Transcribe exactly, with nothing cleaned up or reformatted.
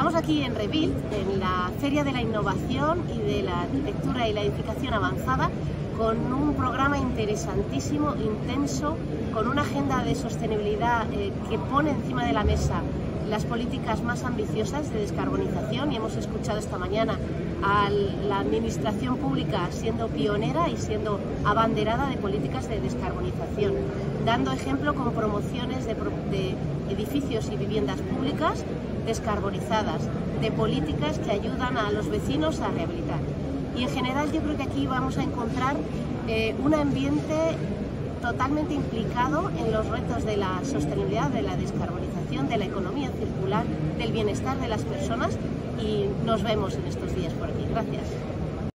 Estamos aquí en Rebuild, en la Feria de la Innovación y de la Arquitectura y la Edificación Avanzada, con un programa interesantísimo, intenso, con una agenda de sostenibilidad eh, que pone encima de la mesa las políticas más ambiciosas de descarbonización, y hemos escuchado esta mañana a la administración pública siendo pionera y siendo abanderada de políticas de descarbonización, dando ejemplo con promociones de, de edificios y viviendas públicas descarbonizadas, de políticas que ayudan a los vecinos a rehabilitar. Y en general yo creo que aquí vamos a encontrar eh, un ambiente totalmente implicado en los retos de la sostenibilidad, de la descarbonización, de la economía circular, del bienestar de las personas, y nos vemos en estos días por aquí. Gracias.